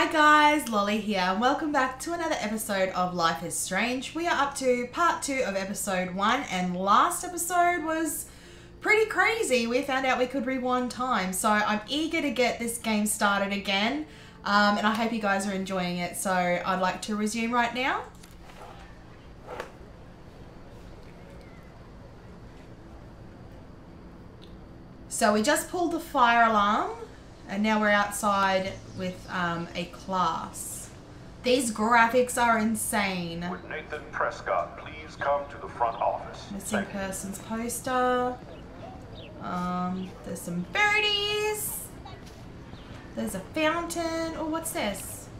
Hi guys, Lolly here and welcome back to another episode of Life is Strange. We are up to part 2 of episode 1 and last episode was pretty crazy. We found out we could rewind time, so I'm eager to get this game started again and I hope you guys are enjoying it, so I'd like to resume right now. So we just pulled the fire alarm. And now we're outside with a class. These graphics are insane. Would Nathan Prescott please come to the front office? Missing persons poster. There's some birdies. There's a fountain. Oh, what's this?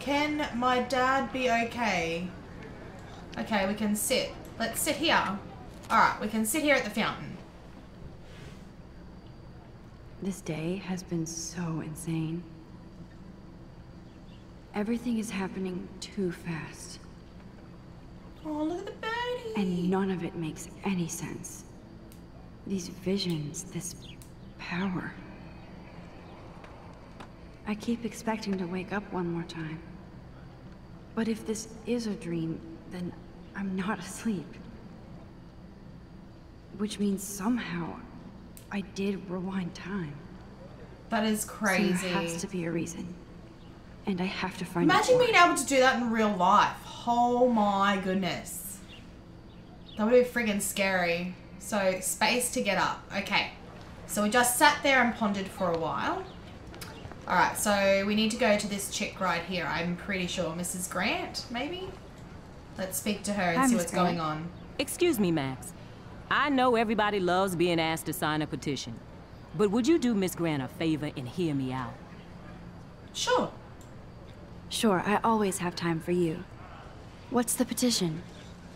Can my dad be okay? Okay, we can sit. Let's sit here. All right, we can sit here at the fountain. This day has been so insane. Everything is happening too fast. Oh, look at the birdie! And none of it makes any sense. These visions, this power. I keep expecting to wake up one more time. But if this is a dream, then I'm not asleep. Which means somehow I did rewind time. That is crazy. So there has to be a reason. And I have to find out. Imagine being able to do that in real life. Oh my goodness. That would be friggin' scary. So, space to get up. Okay. So we just sat there and pondered for a while. Alright, so we need to go to this chick right here. I'm pretty sure. Mrs. Grant, maybe? Let's speak to her and see what's going on. Excuse me, Max. I know everybody loves being asked to sign a petition, but would you do Miss Grant a favor and hear me out? Sure. Sure, I always have time for you. What's the petition?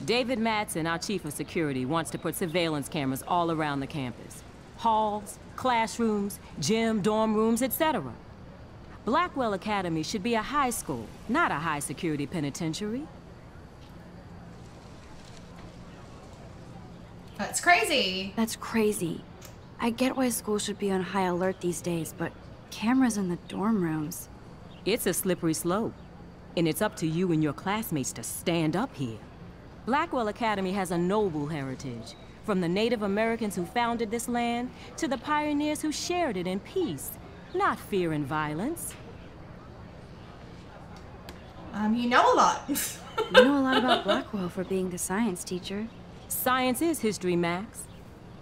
David Madsen, our chief of security, wants to put surveillance cameras all around the campus. Halls, classrooms, gym, dorm rooms, etc. Blackwell Academy should be a high school, not a high security penitentiary. That's crazy. That's crazy. I get why school should be on high alert these days, but cameras in the dorm rooms. It's a slippery slope, and it's up to you and your classmates to stand up here. Blackwell Academy has a noble heritage, from the Native Americans who founded this land to the pioneers who shared it in peace, not fear and violence. You know a lot. You know a lot about Blackwell for being the science teacher. Science is history, Max.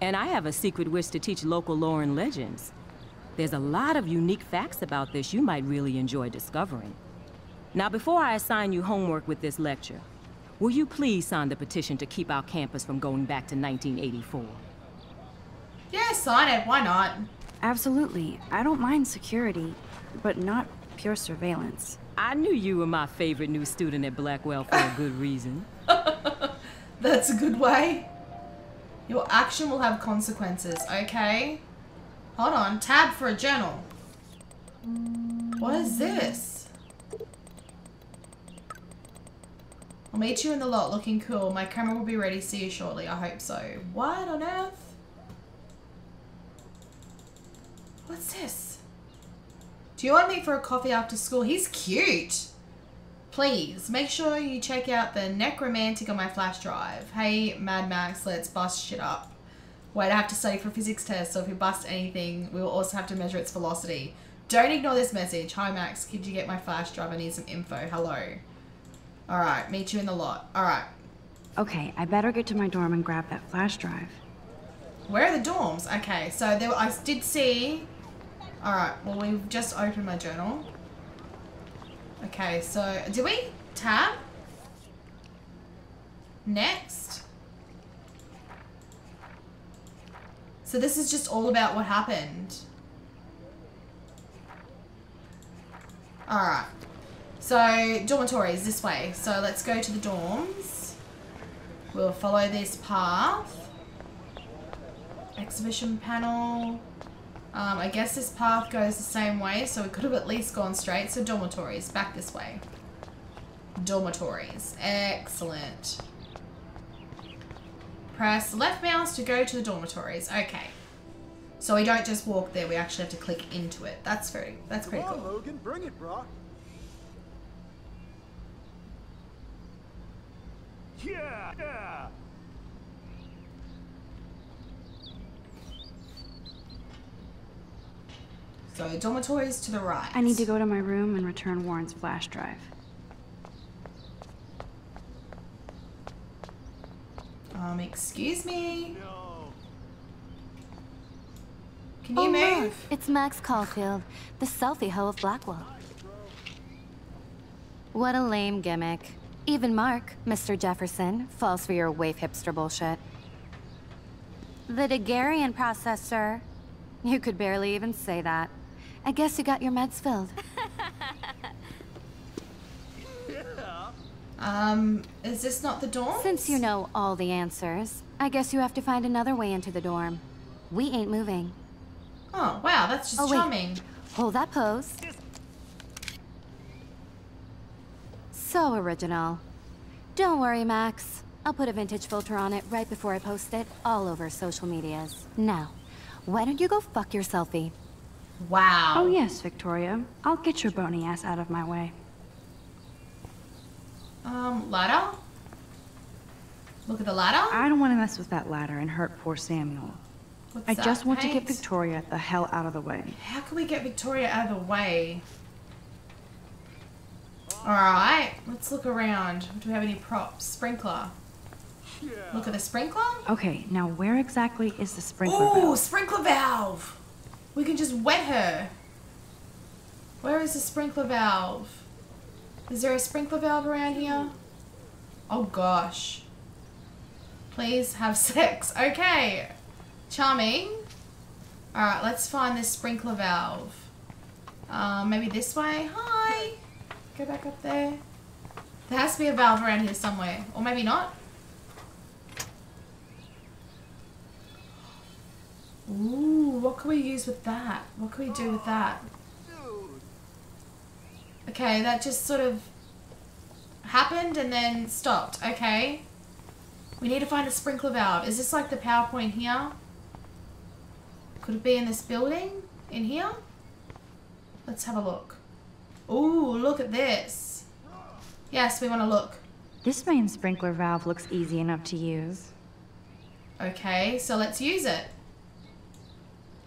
And I have a secret wish to teach local lore and legends. There's a lot of unique facts about this you might really enjoy discovering. Now, before I assign you homework with this lecture, will you please sign the petition to keep our campus from going back to 1984? Yeah, sign it. Why not? Absolutely. I don't mind security, but not pure surveillance. I knew you were my favorite new student at Blackwell for a good reason. That's a good way. Your action will have consequences. Okay. Hold on. Tab for a journal. What is this? I'll meet you in the lot looking cool. My camera will be ready to see you shortly. I hope so. What on earth? What's this? Do you want me for a coffee after school? He's cute. Please, make sure you check out the necromantic on my flash drive. Hey, Mad Max, let's bust shit up. Wait, I have to study for a physics test, so if we bust anything, we will also have to measure its velocity. Don't ignore this message. Hi, Max, could you get my flash drive? I need some info. Hello. All right, meet you in the lot. All right. Okay, I better get to my dorm and grab that flash drive. Where are the dorms? Okay, so there, I did see... All right, well, we've just opened my journal. Okay, so do we tab? Next. So this is just all about what happened. All right. So dormitories this way. So let's go to the dorms. We'll follow this path. Exhibition panel. I guess this path goes the same way, so we could have at least gone straight. So dormitories, back this way. Dormitories, excellent. Press left mouse to go to the dormitories. Okay. So we don't just walk there, we actually have to click into it. That's pretty cool. Come on, Logan, bring it, brah. Yeah, yeah. So dormitories to the right. I need to go to my room and return Warren's flash drive. Excuse me. Can you move? Look, it's Max Caulfield, the selfie hoe of Blackwell. What a lame gimmick. Even Mark, Mr. Jefferson, falls for your waif hipster bullshit. The Daguerrean process, sir. You could barely even say that. I guess you got your meds filled. Is this not the dorm? Since you know all the answers, I guess you have to find another way into the dorm. We ain't moving. Oh, wow, that's just charming. Hold that pose. So original. Don't worry, Max. I'll put a vintage filter on it right before I post it all over social medias. Now, why don't you go fuck your selfie? Wow. Oh yes, Victoria. I'll get your bony ass out of my way. Ladder? Look at the ladder? I don't want to mess with that ladder and hurt poor Samuel. What's I just want to get Victoria the hell out of the way. How can we get Victoria out of the way? Alright, let's look around. Do we have any props? Sprinkler. Look at the sprinkler? Okay, now where exactly is the sprinkler valve? Oh, sprinkler valve! We can just wet her. Where is the sprinkler valve? Is there a sprinkler valve around here? Oh gosh. Please have sex. Okay. Charming. Alright, let's find this sprinkler valve. Maybe this way? Hi! Go back up there. There has to be a valve around here somewhere. Or maybe not. Ooh, what can we use with that? What can we do with that? Okay, that just sort of happened and then stopped. Okay. We need to find a sprinkler valve. Is this like the PowerPoint here? Could it be in this building? In here? Let's have a look. Ooh, look at this. Yes, we want to look. This main sprinkler valve looks easy enough to use. Okay, so let's use it.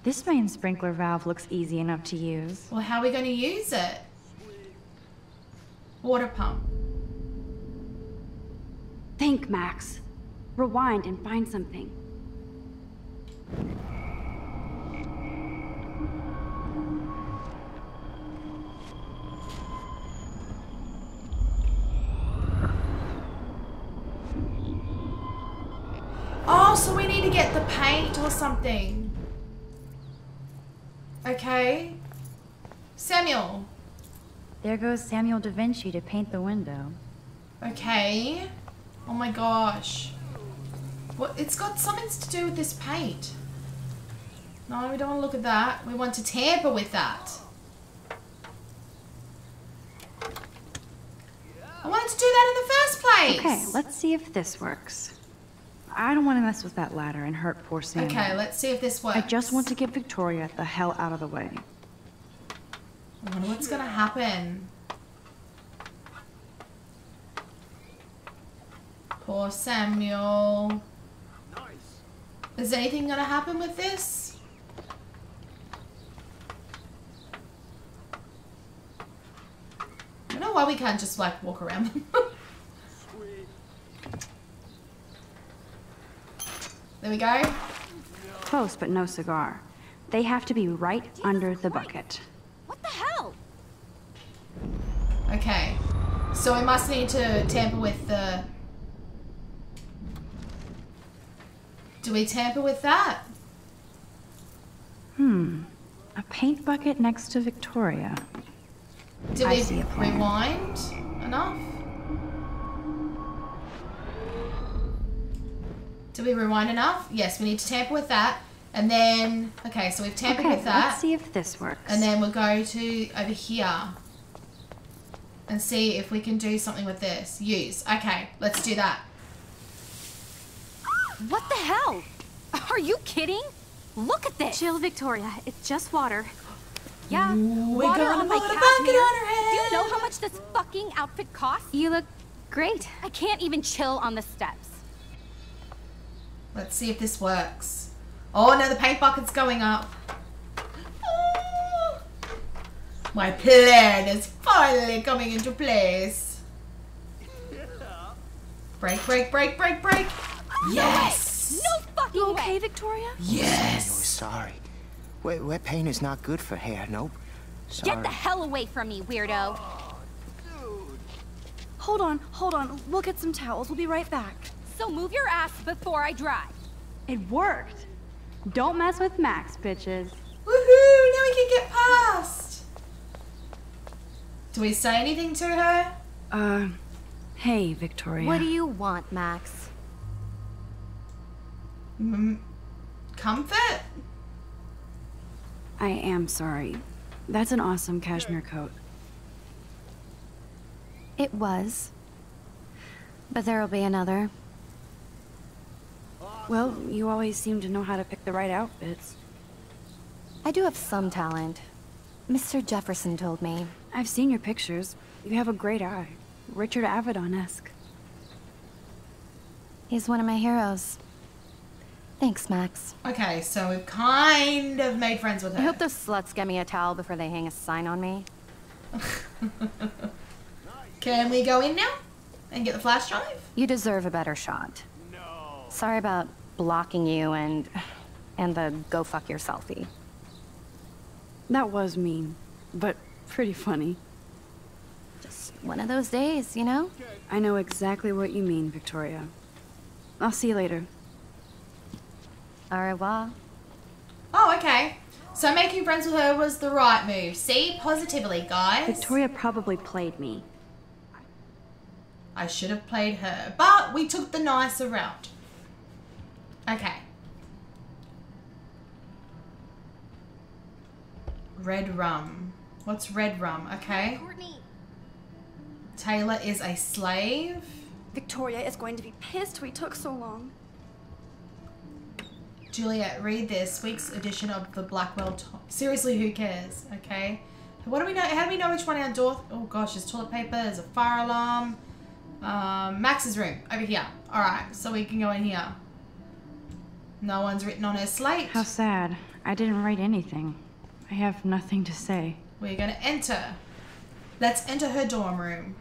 This main sprinkler valve looks easy enough to use. Well, how are we going to use it? Water pump. Think, Max. Rewind and find something. Oh, so we need to get the paint or something. Okay. Samuel. There goes Samuel da Vinci to paint the window. Okay. Oh my gosh. What? It's got something to do with this paint. No, we don't want to look at that. We want to tamper with that. I wanted to do that in the first place. Okay, let's see if this works. I don't want to mess with that ladder and hurt poor Samuel. Okay, let's see if this works. I just want to get Victoria the hell out of the way. I wonder what's gonna happen. Poor Samuel. Nice. Is anything gonna happen with this? I don't know why we can't just like walk around them. There we go. Close but no cigar. They have to be right under the bucket. Okay, so we must need to tamper with the... Do we tamper with that? Hmm, a paint bucket next to Victoria. Do we rewind enough? Do we rewind enough? Yes, we need to tamper with that. And then, okay, so we've tampered with that. Let's see if this works. And then we'll go to over here. And see if we can do something with this. Use. Okay, let's do that. What the hell? Are you kidding? Look at this! Chill, Victoria. It's just water. Yeah, water on my cashmere. Do you know how much this fucking outfit costs? You look great. I can't even chill on the steps. Let's see if this works. Oh no, the paint bucket's going up. Oh, my plan is finally coming into place. Break, break, break, break, break. Yes! No fucking way! You okay, Victoria? Yes! Oh, sorry. Wet paint is not good for hair, nope. Sorry. Get the hell away from me, weirdo. Oh, dude. Hold on. We'll get some towels. We'll be right back. So move your ass before I drive. It worked. Don't mess with Max, bitches. Woohoo! Now we can get past. Do we say anything to her? Hey, Victoria. What do you want, Max? Comfort? I am sorry. That's an awesome cashmere coat. It was. But there'll be another. Well, you always seem to know how to pick the right outfits. I do have some talent. Mr. Jefferson told me. I've seen your pictures. You have a great eye. Richard Avedon-esque. He's one of my heroes. Thanks, Max. Okay, so we've kind of made friends with her. I hope those sluts get me a towel before they hang a sign on me. Can we go in now and get the flash drive? You deserve a better shot. No. Sorry about blocking you and the go fuck your selfie. That was mean, but pretty funny. Just one of those days, you know? I know exactly what you mean, Victoria. I'll see you later. Au revoir. Oh, okay. So making friends with her was the right move. See? Positively, guys. Victoria probably played me. I should have played her, but we took the nicer route. Okay. Red rum. What's red rum? Okay. Courtney. Taylor is a slave. Victoria is going to be pissed we took so long. Juliet, read this week's edition of the Blackwell. Seriously, who cares? Okay. What do we know? How do we know which one our door? Oh gosh, there's toilet paper. There's a fire alarm. Max's room over here. All right, so we can go in here. No one's written on her slate. How sad. I didn't write anything. I have nothing to say. We're gonna enter. Let's enter her dorm room.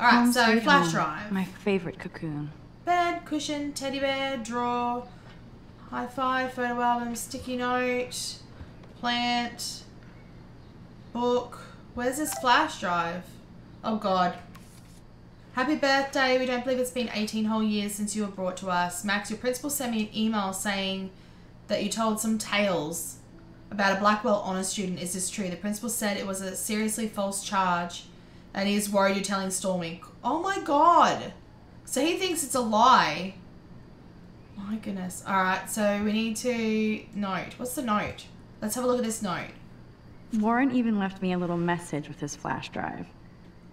Alright, so flash drive. My favorite cocoon. Bed, cushion, teddy bear, drawer, high five, photo album, sticky note, plant, book. Where's this flash drive? Oh god. Happy birthday. We don't believe it's been 18 whole years since you were brought to us. Max, your principal sent me an email saying that you told some tales about a Blackwell honor student. Is this true? The principal said it was a seriously false charge. And he's worried you're telling Stormy. Oh my god. So he thinks it's a lie. My goodness. Alright, so we need to... Note. What's the note? Let's have a look at this note. Warren even left me a little message with his flash drive.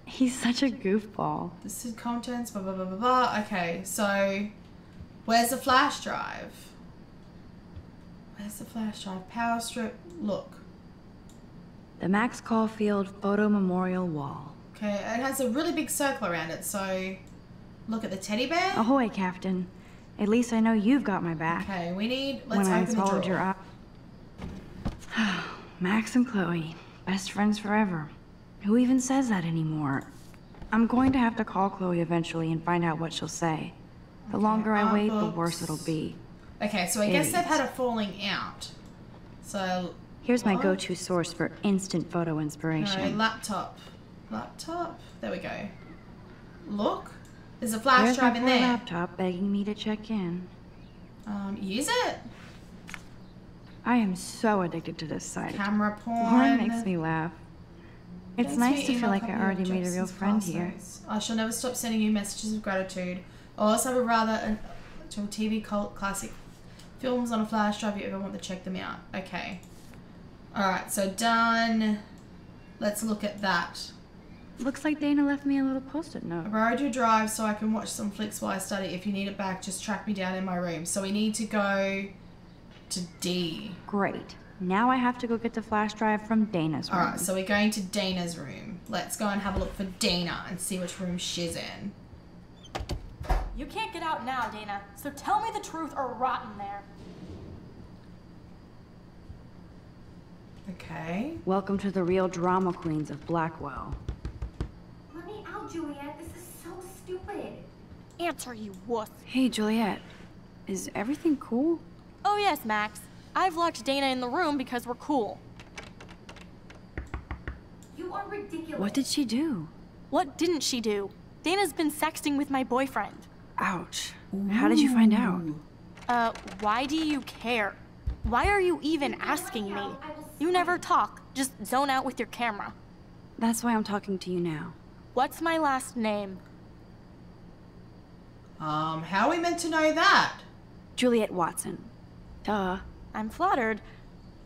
He's such a goofball. This is contents, blah, blah, blah, blah, blah. Okay, so... Where's the flash drive? Where's the flash drive? Power strip. Look. The Max Caulfield Photo Memorial Wall. Okay, it has a really big circle around it, so look at the teddy bear. Ahoy, Captain. At least I know you've got my back. Okay, we need... Let's open the drawer. Max and Chloe, best friends forever. Who even says that anymore? I'm going to have to call Chloe eventually and find out what she'll say. The longer I wait, the worse it'll be. Okay, so I guess they've had a falling out. So... Here's my go-to source for instant photo inspiration. No, laptop. Laptop? There we go. Look. There's a flash drive in there. There's a laptop begging me to check in. Use it. I am so addicted to this site. Camera porn. Warren makes me laugh. It's nice to feel like I already made a real friend here. I shall never stop sending you messages of gratitude. I also have a rather to TV cult classic films on a flash drive if you ever want to check them out. Okay. Alright, so done. Let's look at that. Looks like Dana left me a little post-it note. I borrowed your drive so I can watch some flicks while I study. If you need it back, just track me down in my room. So we need to go to D. Great. Now I have to go get the flash drive from Dana's room. Alright, so we're going to Dana's room. Let's go and have a look for Dana and see which room she's in. You can't get out now, Dana. So tell me the truth or rot in there. Okay. Welcome to the real drama queens of Blackwell. Let me out, Juliet. This is so stupid. Answer, you wuss. Hey, Juliet. Is everything cool? Oh, yes, Max. I've locked Dana in the room because we're cool. You are ridiculous. What did she do? What didn't she do? Dana's been sexting with my boyfriend. Ouch. Ooh. How did you find out? Why do you care? Why are you even asking me? You never talk. Just zone out with your camera. That's why I'm talking to you now. What's my last name? How are we meant to know that? Juliet Watson. Duh. I'm flattered.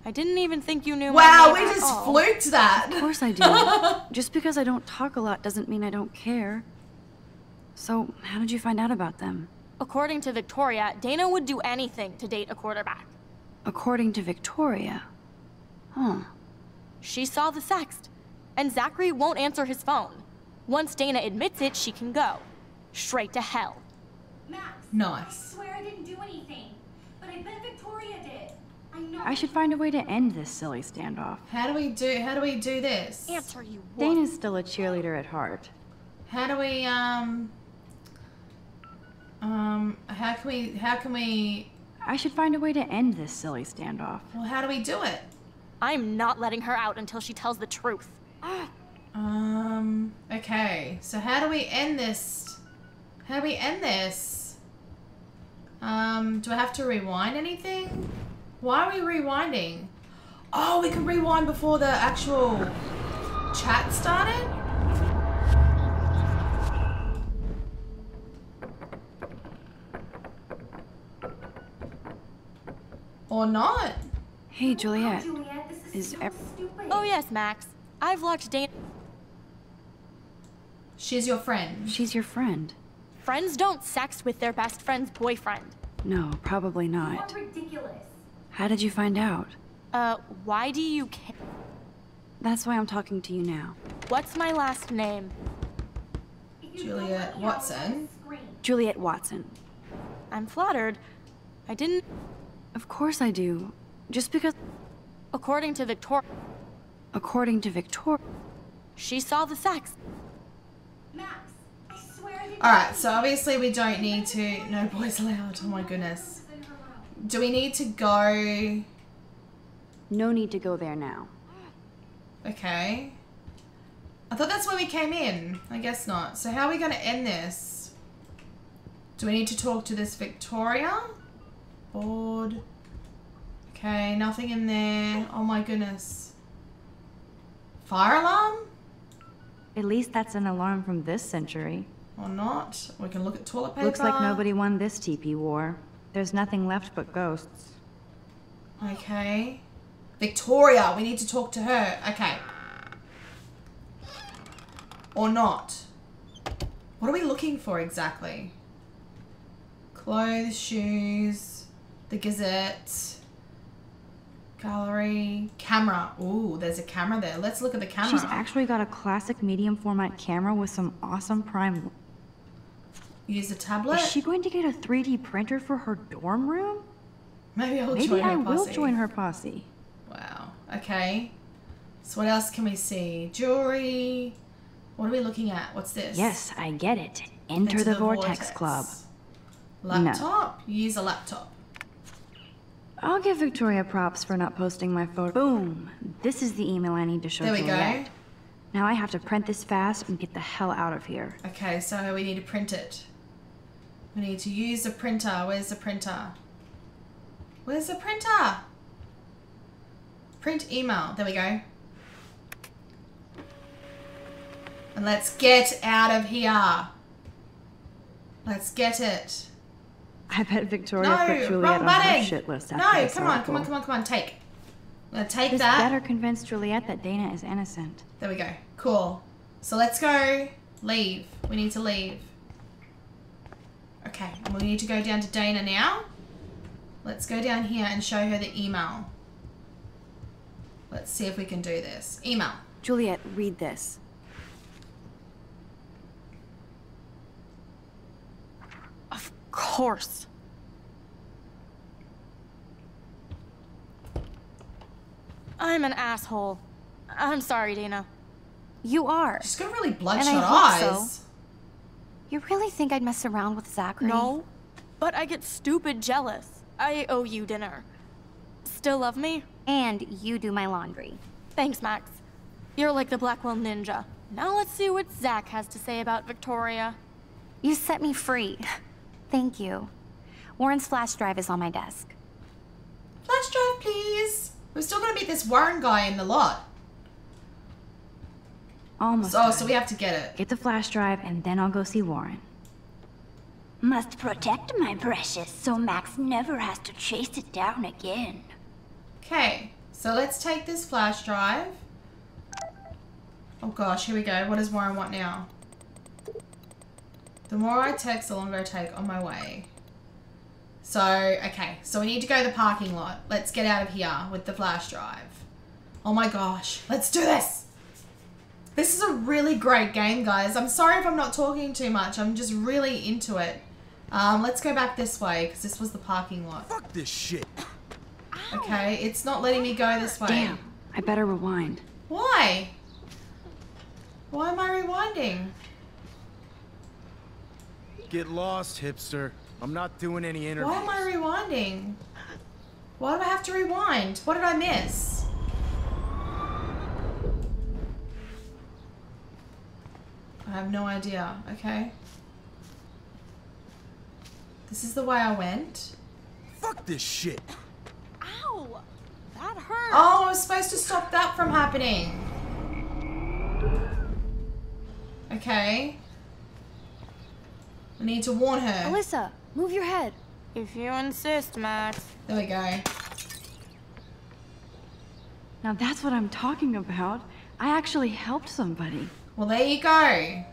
I didn't even think you knew. Wow, we just fluked that. Of course I do. Just because I don't talk a lot doesn't mean I don't care. So, how did you find out about them? According to Victoria, Dana would do anything to date a quarterback. According to Victoria? Huh. She saw the sext, and Zachary won't answer his phone. Once Dana admits it, she can go straight to hell. Max, nice. I swear I didn't do anything. I bet Victoria did. I know. I should find a way to end this silly standoff. How do we do this? Answer, you what? Dana's still a cheerleader at heart. How do we how can we I should find a way to end this silly standoff. Well, how do we do it? I'm not letting her out until she tells the truth. Okay. So how do we end this? Do I have to rewind anything? Why are we rewinding? Oh, we can rewind before the actual chat started? Or not? Hey, Juliet. Oh, Juliet, this is so stupid. Oh, yes, Max. I've locked Dana. She's your friend. She's your friend. Friends don't sex with their best friend's boyfriend. No, probably not. You're ridiculous. How did you find out? Why do you care? That's why I'm talking to you now. What's my last name? Juliet Watson. Juliet Watson. I'm flattered. I didn't... Of course I do. Just because... According to Victoria... According to Victoria... She saw the sex. Max. Alright, so obviously we don't need to... No boys allowed, oh my goodness. Do we need to go... No need to go there now. Okay. I thought that's where we came in. I guess not. So how are we going to end this? Do we need to talk to this Victoria? Bored. Okay, nothing in there. Oh my goodness. Fire alarm? At least that's an alarm from this century. Or not. We can look at toilet paper. Looks like nobody won this TP war. There's nothing left but ghosts. Okay. Victoria, we need to talk to her. Okay. Or not. What are we looking for exactly? Clothes, shoes, the Gazette, gallery, camera. Ooh, there's a camera there. Let's look at the camera. She's actually got a classic medium format camera with some awesome prime. Use a tablet? Is she going to get a 3D printer for her dorm room? Maybe I will join her posse. Wow. Okay. So what else can we see? Jewelry. What are we looking at? What's this? Yes, I get it. Enter the Vortex Club. Laptop? No. Use a laptop. I'll give Victoria props for not posting my photo. Boom. This is the email I need to show you. There we go. Now I have to print this fast and get the hell out of here. Okay, so we need to print it. We need to use the printer. Where's the printer? Where's the printer? Print email. There we go. And let's get out of here. Let's get it. I bet Victoria put Juliet on her shit list after this article. No, come on. Take. I'm gonna take that. This better convince Juliet that Dana is innocent. There we go. Cool. So let's go. Leave. We need to leave. Okay, we need to go down to Dana now. Let's go down here and show her the email. Let's see if we can do this. Email. Juliet, read this. Of course. I'm an asshole. I'm sorry, Dana. You are. She's got really bloodshot eyes. So. You really think I'd mess around with Zachary? No, but I get stupid jealous. I owe you dinner. Still love me? And you do my laundry. Thanks, Max. You're like the Blackwell Ninja. Now let's see what Zach has to say about Victoria. You set me free. Thank you. Warren's flash drive is on my desk. Flash drive, please. We're still gonna meet this Warren guy in the lot. Almost. Oh, so we have to get it. Get the flash drive, and then I'll go see Warren. Must protect my precious, so Max never has to chase it down again. Okay, so let's take this flash drive. Oh gosh, here we go. What does Warren want now? The more I text, the longer I take on my way. So, okay. So we need to go to the parking lot. Let's get out of here with the flash drive. Oh my gosh. Let's do this! This is a really great game, guys. I'm sorry if I'm not talking too much. I'm just really into it. Let's go back this way, because this was the parking lot. Fuck this shit. Okay, it's not letting me go this way. Damn, I better rewind. Why? Why am I rewinding? Get lost, hipster. I'm not doing any interviews. Why am I rewinding? Why do I have to rewind? What did I miss? I have no idea. Okay. This is the way I went. Fuck this shit. Ow! That hurt. Oh, I was supposed to stop that from happening. Okay. I need to warn her. Alyssa, move your head. If you insist, Max. There we go. Now that's what I'm talking about. I actually helped somebody. Well, there you go.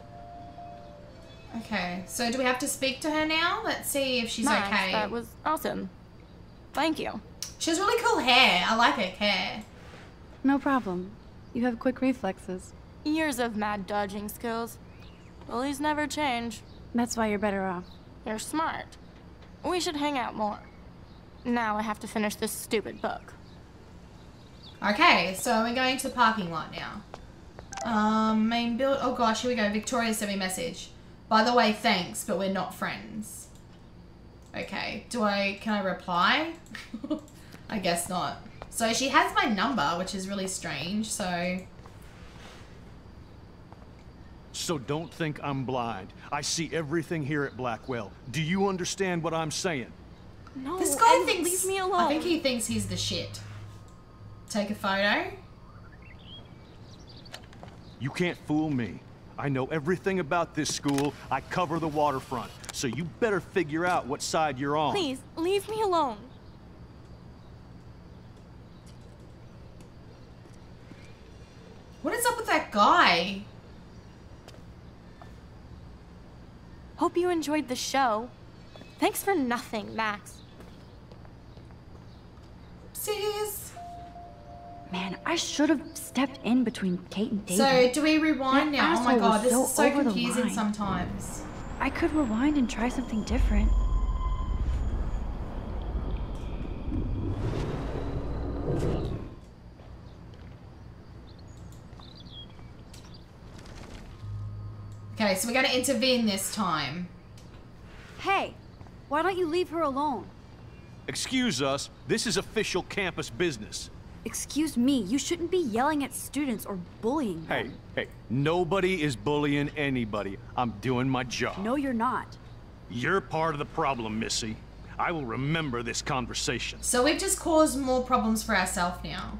Okay, so do we have to speak to her now? Let's see if she's Max, okay. That was awesome. Thank you. She has really cool hair. I like her hair. No problem. You have quick reflexes. Years of mad dodging skills. Bullies never change. That's why you're better off. You're smart. We should hang out more. Now I have to finish this stupid book. Okay, so we're going to the parking lot now. Main build. Oh gosh, here we go. Victoria sent me a message. By the way, thanks, but we're not friends. Okay. Can I reply? I guess not. So she has my number, which is really strange. So don't think I'm blind. I see everything here at Blackwell. Do you understand what I'm saying? No. This guy thinks. Leave me alone. I think he thinks he's the shit. Take a photo. You can't fool me. I know everything about this school. I cover the waterfront, so you better figure out what side you're on. Please, leave me alone. What is up with that guy? Hope you enjoyed the show. Thanks for nothing, Max. Oopsies. Man, I should have stepped in between Kate and David. So, do we rewind now? Oh my god, this is so confusing sometimes. I could rewind and try something different. Okay, so we're gonna intervene this time. Hey, why don't you leave her alone? Excuse us, this is official campus business. Excuse me, you shouldn't be yelling at students or bullying them. Hey, nobody is bullying anybody. I'm doing my job. No, you're not. You're part of the problem, Missy. I will remember this conversation. So we've just caused more problems for ourselves now.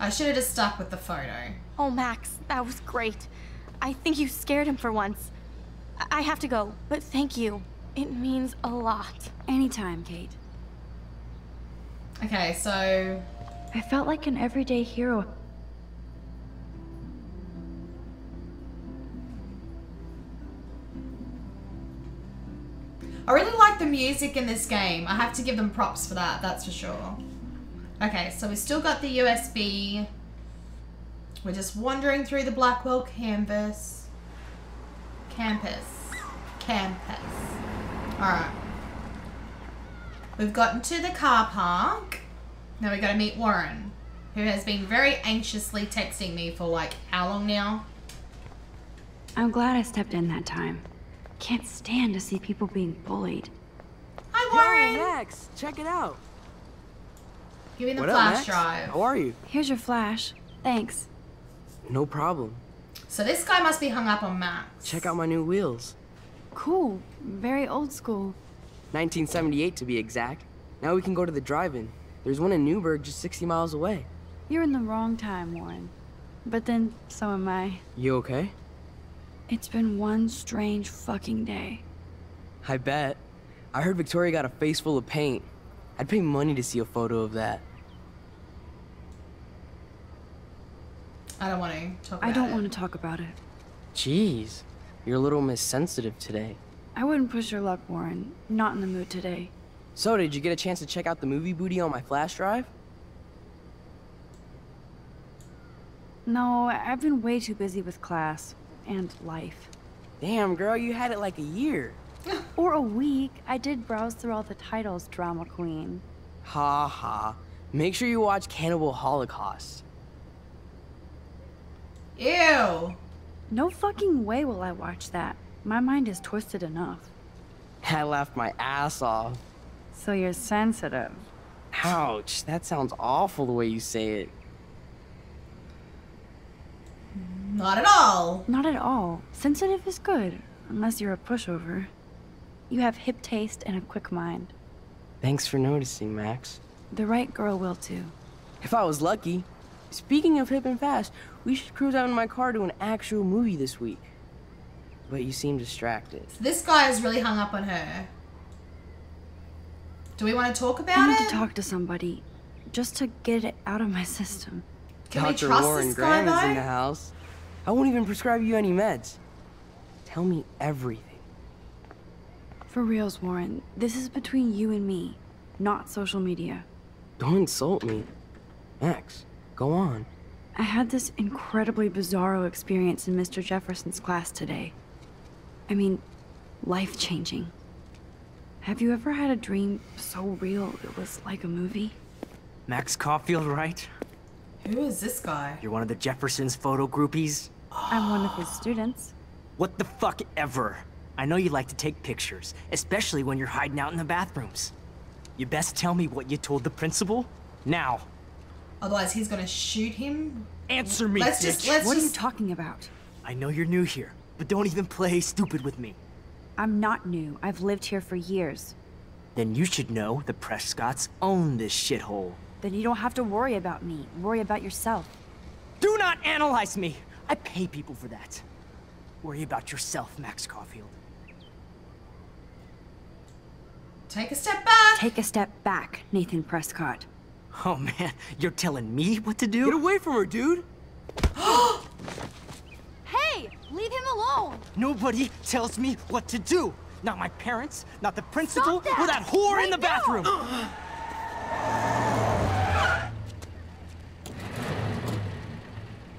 I should have just stuck with the photo. Oh, Max, that was great. I think you scared him for once. I have to go, but thank you. It means a lot. Anytime, Kate. Okay, so I felt like an everyday hero. I really like the music in this game. I have to give them props for that, that's for sure. Okay, so we've still got the USB. We're just wandering through the Blackwell campus. Alright. We've gotten to the car park. Now we got to meet Warren, who has been very anxiously texting me for like how long now? I'm glad I stepped in that time. Can't stand to see people being bullied. Hi, Warren! Yo, Max, check it out. Give me the flash drive. How are you? Here's your flash. Thanks. No problem. So this guy must be hung up on Max. Check out my new wheels. Cool. Very old school. 1978 to be exact. Now we can go to the drive-in. There's one in Newburgh just 60 miles away. You're in the wrong time, Warren. But then, so am I. You okay? It's been one strange fucking day. I bet. I heard Victoria got a face full of paint. I'd pay money to see a photo of that. I don't want to talk about it. Jeez, you're a little missensitive today. I wouldn't push your luck, Warren. Not in the mood today. So, did you get a chance to check out the movie booty on my flash drive? No, I've been way too busy with class. And life. Damn, girl, you had it like a year. Or a week. I did browse through all the titles, drama queen. Ha ha. Make sure you watch Cannibal Holocaust. Ew. No fucking way will I watch that. My mind is twisted enough. I laughed my ass off. So you're sensitive. Ouch, that sounds awful the way you say it. Not at all. Not at all. Sensitive is good, unless you're a pushover. You have hip taste and a quick mind. Thanks for noticing, Max. The right girl will too. If I was lucky. Speaking of hip and fast, we should cruise out in my car to an actual movie this week. But you seem distracted. So this guy is really hung up on her. Do we want to talk about it? I need to talk to somebody, just to get it out of my system. Can we trust Warren this guy, Grant is in the house. I won't even prescribe you any meds. Tell me everything. For reals, Warren, this is between you and me, not social media. Don't insult me. Max, go on. I had this incredibly bizarro experience in Mr. Jefferson's class today. I mean, life-changing. Have you ever had a dream so real it was like a movie? Max Caulfield, right? Who is this guy? You're one of the Jefferson's photo groupies? I'm one of his students. What the fuck ever. I know you like to take pictures, especially when you're hiding out in the bathrooms. You best tell me what you told the principal now. Otherwise he's gonna shoot him. Answer me, bitch. What are you talking about? I know you're new here, but don't even play stupid with me. I'm not new. I've lived here for years. Then you should know the Prescotts own this shithole. Then you don't have to worry about me. Worry about yourself. Do not analyze me! I pay people for that. Worry about yourself, Max Caulfield. Take a step back! Take a step back, Nathan Prescott. Oh man, you're telling me what to do? Get away from her, dude! Hey! Leave him alone! Nobody tells me what to do! Not my parents, not the principal, that. Or that whore in the bathroom!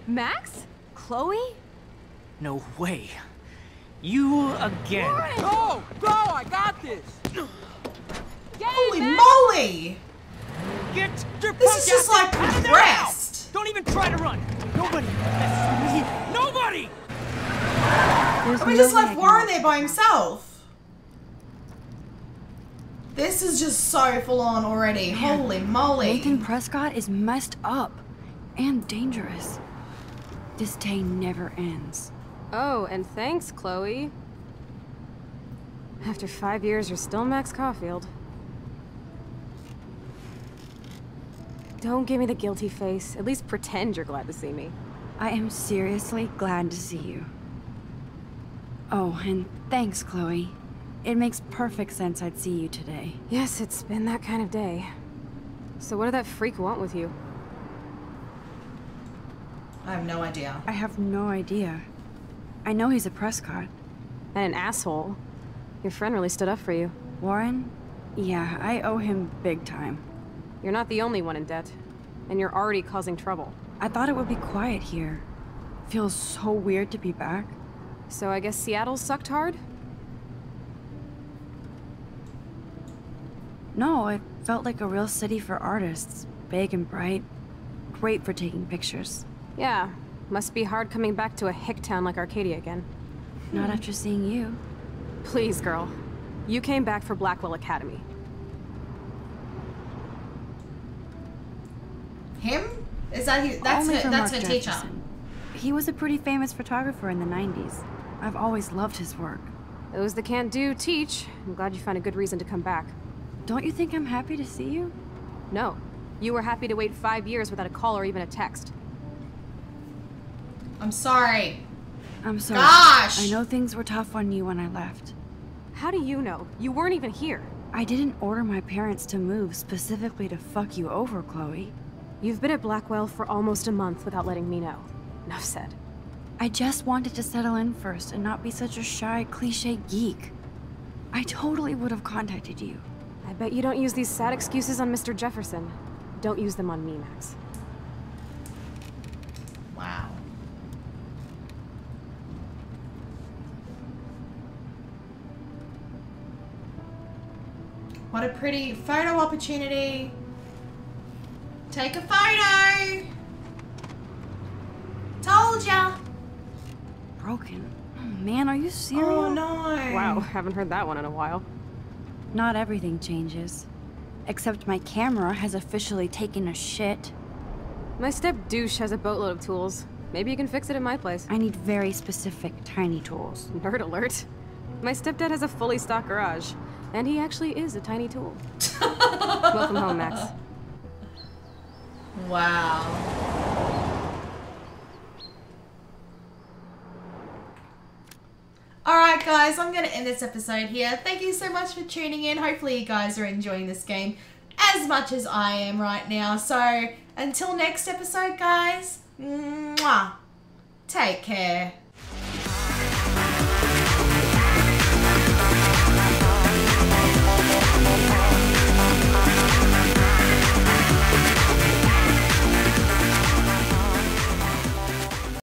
Max? Chloe? No way. You again. Warren! Go! Go! I got this! Get Holy moly! Get your This is just like compressed! Don't even try to run! Nobody! That's me! Nobody! And we just left Warren there by himself. This is just so full on already. Man, holy moly. Nathan Prescott is messed up. And dangerous. This day never ends. Oh, and thanks, Chloe. After 5 years, you're still Max Caulfield. Don't give me the guilty face. At least pretend you're glad to see me. I am seriously glad to see you. Oh, and thanks, Chloe. It makes perfect sense I'd see you today. Yes, it's been that kind of day. So what did that freak want with you? I have no idea. I have no idea. I know he's a Prescott. And an asshole. Your friend really stood up for you. Warren? Yeah, I owe him big time. You're not the only one in debt, and you're already causing trouble. I thought it would be quiet here. Feels so weird to be back. So I guess Seattle sucked hard? No, it felt like a real city for artists. Big and bright. Great for taking pictures. Yeah, must be hard coming back to a hick town like Arcadia again. Not after seeing you. Please, girl. You came back for Blackwell Academy. Him? Is that he? That's her teacher. He was a pretty famous photographer in the 90s. I've always loved his work. Those that can't do, teach. I'm glad you found a good reason to come back. Don't you think I'm happy to see you? No. You were happy to wait 5 years without a call or even a text. I'm sorry. I'm sorry. Gosh! I know things were tough on you when I left. How do you know? You weren't even here. I didn't order my parents to move specifically to fuck you over, Chloe. You've been at Blackwell for almost a month without letting me know. Enough said. I just wanted to settle in first and not be such a shy, cliche geek. I totally would have contacted you. I bet you don't use these sad excuses on Mr. Jefferson. Don't use them on me, Max. Wow. What a pretty photo opportunity. Take a photo. Told ya. Broken. Oh, man, are you serious? Oh no. Wow, haven't heard that one in a while. Not everything changes. Except my camera has officially taken a shit. My step-douche has a boatload of tools. Maybe you can fix it at my place. I need very specific, tiny tools. Nerd alert. My stepdad has a fully stocked garage. And he actually is a tiny tool. Welcome home, Max. Wow. Alright guys, I'm going to end this episode here. Thank you so much for tuning in. Hopefully you guys are enjoying this game as much as I am right now. So, until next episode guys, mwah, take care.